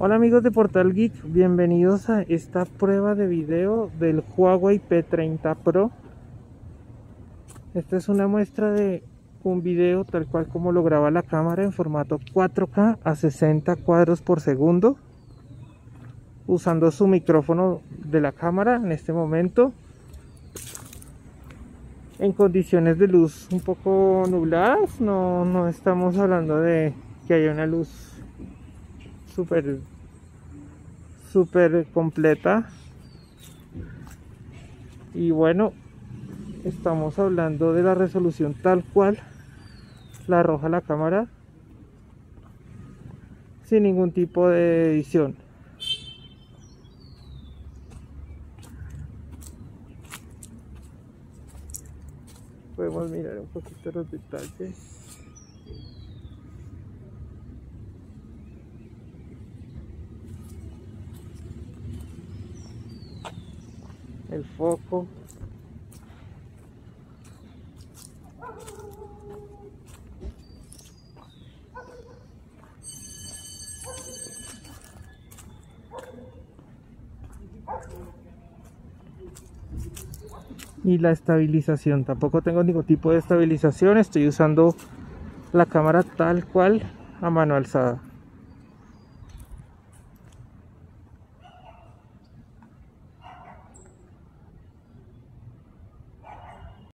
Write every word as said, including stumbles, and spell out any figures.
Hola amigos de Portal Geek, bienvenidos a esta prueba de video del Huawei P treinta Pro. Esta es una muestra de un video tal cual como lo graba la cámara en formato cuatro K a sesenta cuadros por segundo, usando su micrófono de la cámara en este momento, en condiciones de luz un poco nubladas. No, no estamos hablando de que haya una luz súper súper completa. Y bueno, estamos hablando de la resolución tal cual la arroja la cámara, sin ningún tipo de edición. Podemos mirar un poquito los detalles. El foco. Y la estabilización, tampoco tengo ningún tipo de estabilización, estoy usando la cámara tal cual a mano alzada.